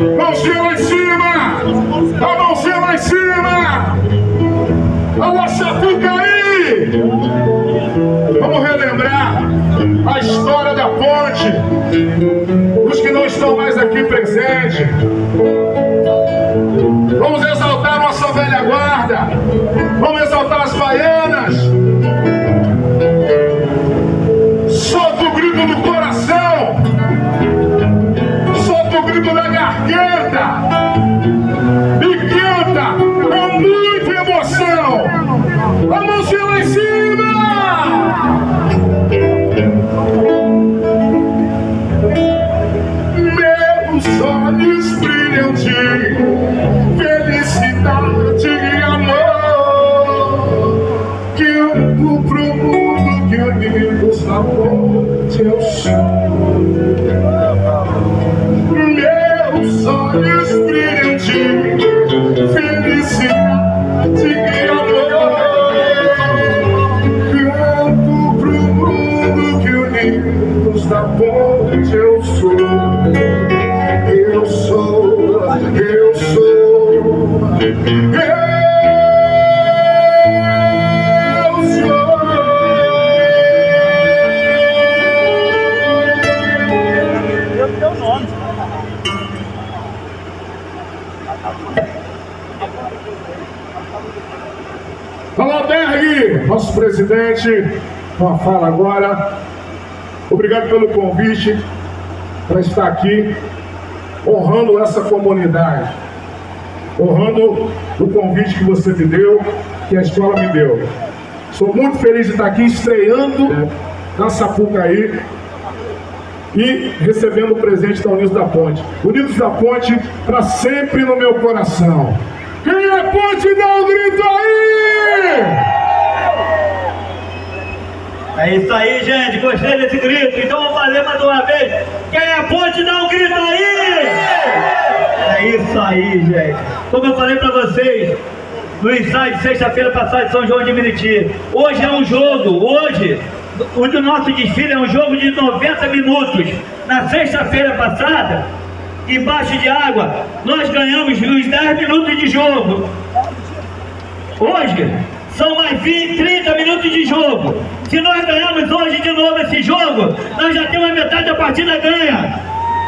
Mãozinha lá em cima! A mãozinha lá em cima! A nossa fica aí! Vamos relembrar a história da ponte, os que não estão mais aqui presentes. Vamos exaltar nossa velha guarda, vamos exaltar as baianas. Solta o grito do coração, solta o grito da garganta e canta com muita emoção. A mãozinha lá em cima! Meus olhos brilham de felicidade e amor, que eu vou pro mundo, que Unidos da Ponte eu sou. Meus olhos brilham de felicidade e amor, que eu vou pro mundo, que Unidos da Ponte eu sou. Eu sou, eu sou. Eu sou teu nome. Albergue, nosso presidente, uma fala agora. Obrigado pelo convite para estar aqui honrando essa comunidade, honrando o convite que você me deu, que a escola me deu. Sou muito feliz de estar aqui estreando na Sapucaí e recebendo o presente da Unidos da Ponte. Unidos da Ponte para sempre no meu coração. Quem é ponte, dá um grito aí! É isso aí, gente, gostei desse grito. Então vamos fazer mais uma vez. Quem é ponte, dá um grito aí! É isso aí, gente. Como eu falei pra vocês no ensaio de sexta-feira passada de São João de Meriti, hoje é um jogo. Hoje o nosso desfile é um jogo de 90 minutos. Na sexta-feira passada, embaixo de água, nós ganhamos os 10 minutos de jogo. Hoje são mais 20, 30 minutos de jogo. Se nós ganharmos hoje de novo esse jogo, nós já temos a metade da partida ganha.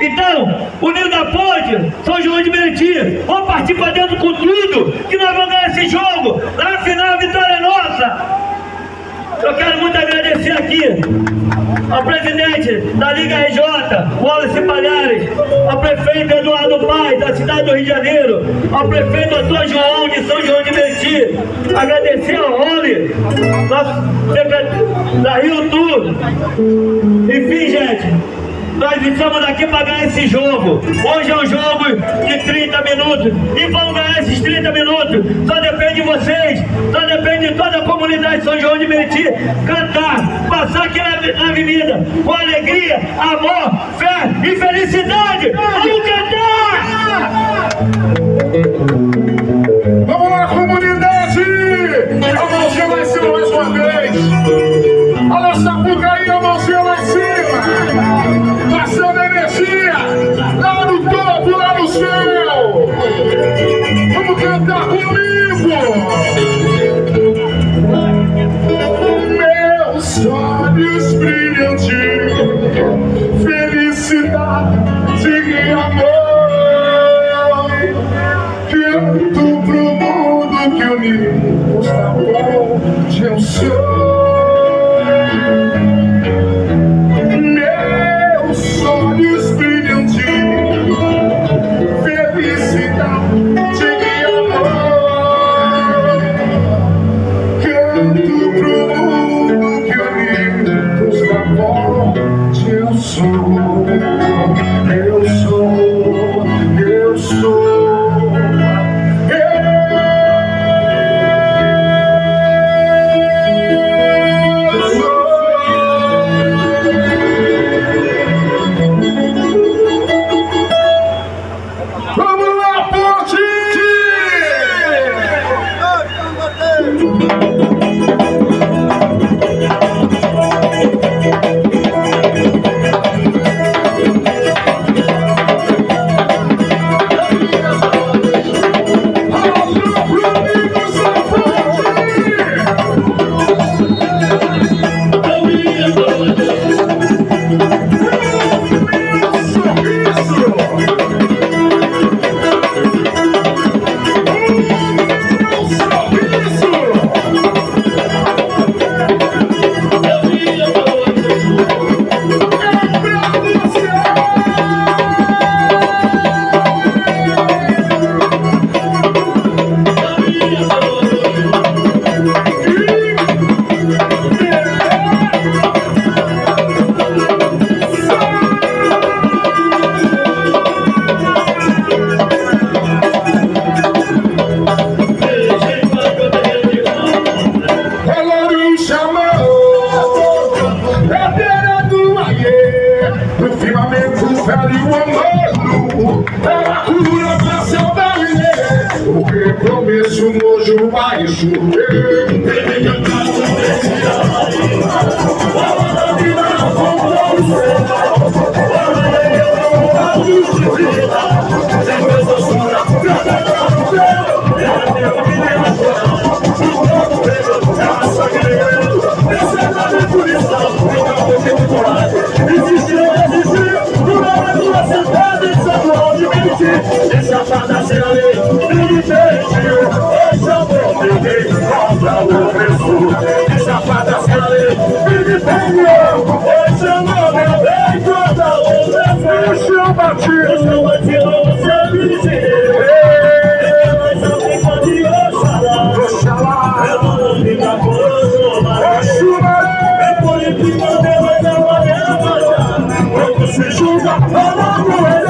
Então, Unidos da Ponte, São João de Meriti, vamos partir para dentro com tudo, que nós vamos ganhar esse jogo. Lá no final, a vitória é nossa. Eu quero muito agradecer aqui ao presidente da Liga RJ, Wallace Palhares, ao prefeito Eduardo Paes, da cidade do Rio de Janeiro, ao prefeito Dr. João de São João de Meriti, agradecer ao ROLI, nosso secretário da Rio Tur. Enfim, gente, nós estamos aqui para ganhar esse jogo. Hoje é um jogo de 30 minutos. E vamos ganhar esses 30 minutos. Só depende de vocês. Só depende de toda a comunidade de São João de Meriti cantar, passar aqui na avenida com alegria, amor, fé e felicidade. Vamos cantar! Vamos lá, comunidade! A mãozinha lá em cima mais uma vez. A nossa boca aí, a mãozinha lá em cima. Passando energia lá no topo, lá no céu. Vamos cantar comigo. Meus olhos brilham de felicidade e amor, canto pro mundo que Unidos da Ponte eu sou. velho amado, é a cura pra seu beleza. Porque começo nojo vai chover. Tem que andar no pescado, fala da vida, vamos dar o seu. Fala da vida, vamos dar o seu. Sem coisa sura, canta meu menino, é a sua querida. Essa é a minha punição, eu não vou ter muito coragem. Deixa pra nascer a lei, me perdiu. Deixa o meu bebê contra o opressor. Deixa pra nascer a lei, me perdiu. Deixa o meu bebê contra o opressor. Deixa eu bati, deixa o batido, você me disse. Deixa mais alguém pode ir oxalá. Oxalá, eu não vou ficar com o chumaré. É por isso que não tem mais a maneira baixar. Quando se julga, fala com ele.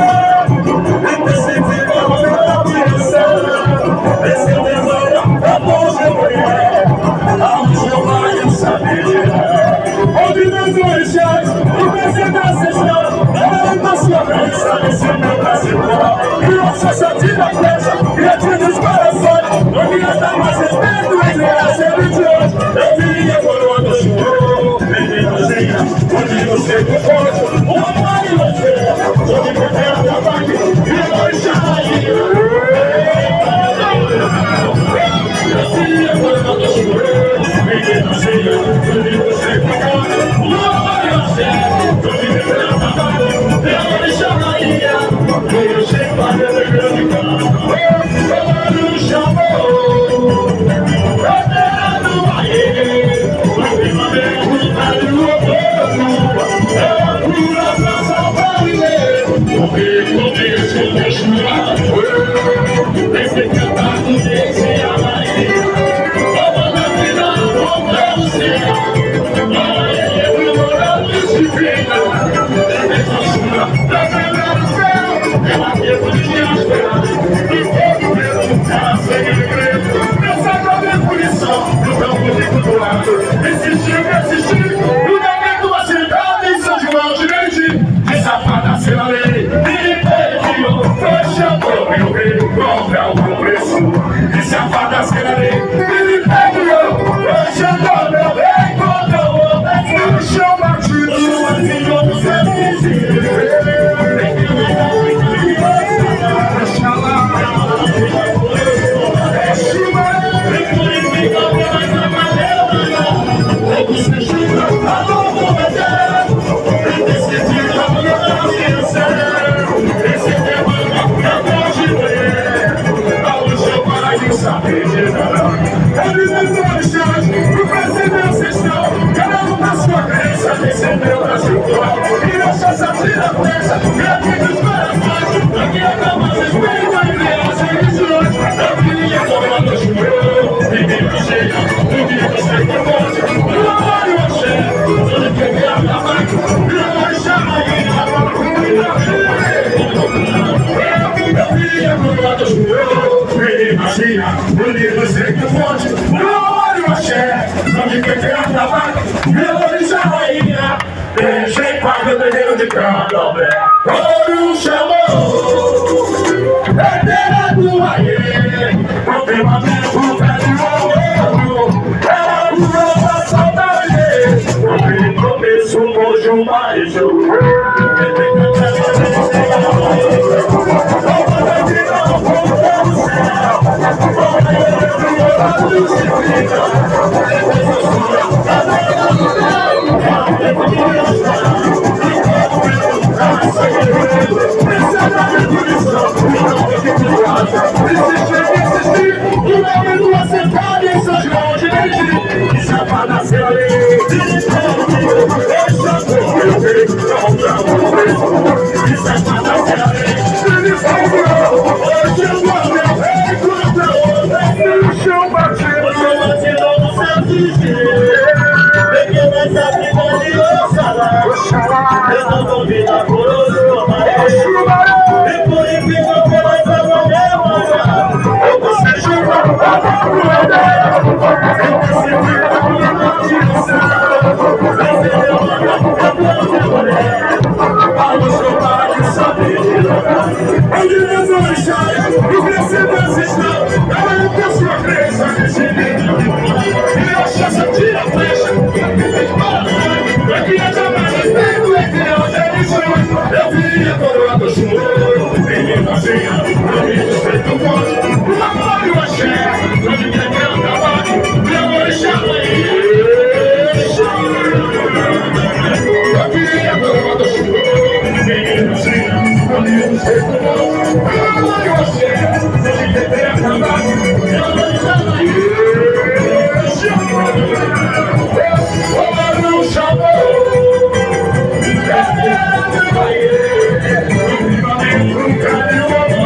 Você julga,